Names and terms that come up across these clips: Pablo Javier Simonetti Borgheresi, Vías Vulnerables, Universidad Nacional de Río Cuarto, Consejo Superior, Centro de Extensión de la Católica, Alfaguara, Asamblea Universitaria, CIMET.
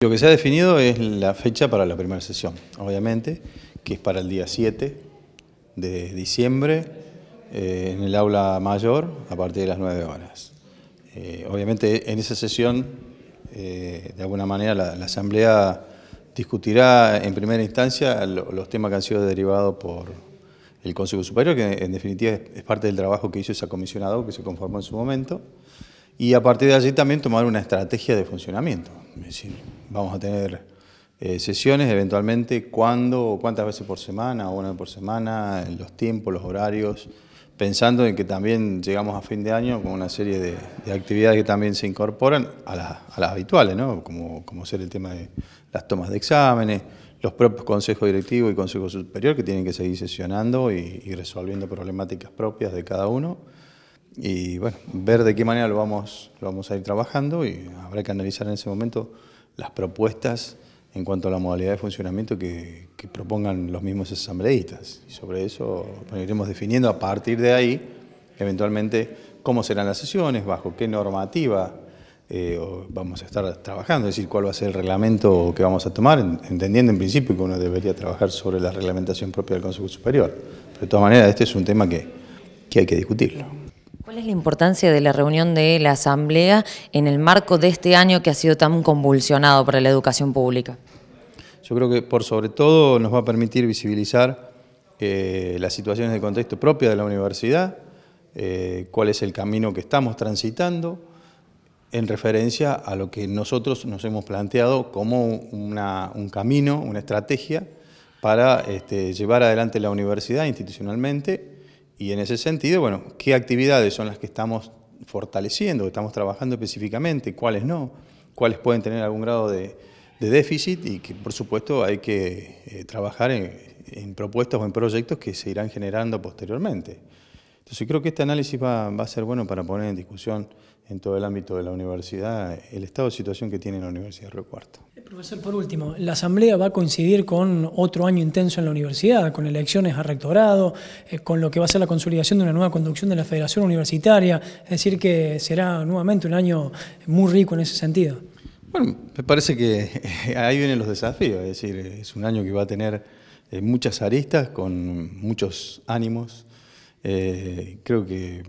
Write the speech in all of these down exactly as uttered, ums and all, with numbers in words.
Lo que se ha definido es la fecha para la primera sesión, obviamente, que es para el día siete de diciembre, eh, en el aula mayor, a partir de las nueve horas. Eh, obviamente, en esa sesión, eh, de alguna manera, la, la Asamblea discutirá en primera instancia lo, los temas que han sido derivados por el Consejo Superior, que en definitiva es, es parte del trabajo que hizo esa comisión ad hoc que se conformó en su momento, y a partir de allí también tomar una estrategia de funcionamiento. Es decir, vamos a tener eh, sesiones eventualmente, cuándo, cuántas veces por semana, o una vez por semana, los tiempos, los horarios, pensando en que también llegamos a fin de año con una serie de, de actividades que también se incorporan a, la, a las habituales, ¿no? Como, como ser el tema de las tomas de exámenes, los propios consejos directivos y consejos superior que tienen que seguir sesionando y, y resolviendo problemáticas propias de cada uno. Y bueno, ver de qué manera lo vamos, lo vamos a ir trabajando, y habrá que analizar en ese momento las propuestas en cuanto a la modalidad de funcionamiento que, que propongan los mismos asambleístas. Y sobre eso bueno, iremos definiendo a partir de ahí, eventualmente, cómo serán las sesiones, bajo qué normativa eh, vamos a estar trabajando, es decir, cuál va a ser el reglamento que vamos a tomar, entendiendo en principio que uno debería trabajar sobre la reglamentación propia del Consejo Superior. Pero de todas maneras, este es un tema que, que hay que discutirlo. ¿Cuál es la importancia de la reunión de la Asamblea en el marco de este año que ha sido tan convulsionado para la educación pública? Yo creo que por sobre todo nos va a permitir visibilizar eh, las situaciones de contexto propia de la universidad, eh, cuál es el camino que estamos transitando, en referencia a lo que nosotros nos hemos planteado como una, un camino, una estrategia para este, llevar adelante la universidad institucionalmente. Y en ese sentido, bueno, qué actividades son las que estamos fortaleciendo, que estamos trabajando específicamente, cuáles no, cuáles pueden tener algún grado de, de déficit, y que por supuesto hay que eh, trabajar en, en propuestas o en proyectos que se irán generando posteriormente. Entonces creo que este análisis va, va a ser bueno para poner en discusión en todo el ámbito de la universidad el estado de situación que tiene la Universidad de Río Cuarto. Profesor, por último, la Asamblea va a coincidir con otro año intenso en la universidad, con elecciones a rectorado, eh, con lo que va a ser la consolidación de una nueva conducción de la Federación Universitaria, es decir que será nuevamente un año muy rico en ese sentido. Bueno, me parece que ahí vienen los desafíos, es decir, es un año que va a tener eh, muchas aristas, con muchos ánimos. Eh, creo que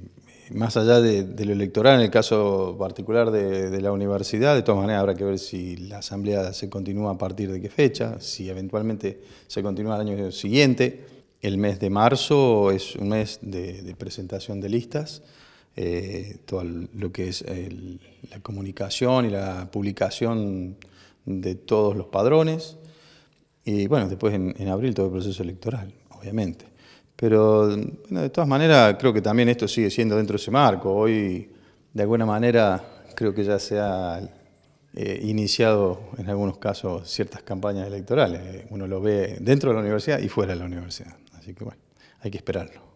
más allá de, de lo electoral, en el caso particular de, de la universidad, de todas maneras habrá que ver si la asamblea se continúa a partir de qué fecha, si eventualmente se continúa el año siguiente. El mes de marzo es un mes de, de presentación de listas, eh, todo lo que es el, la comunicación y la publicación de todos los padrones, y bueno, después en, en abril todo el proceso electoral, obviamente. Pero bueno, de todas maneras creo que también esto sigue siendo dentro de ese marco. Hoy de alguna manera creo que ya se ha eh, iniciado en algunos casos ciertas campañas electorales. Uno lo ve dentro de la universidad y fuera de la universidad. Así que bueno, hay que esperarlo.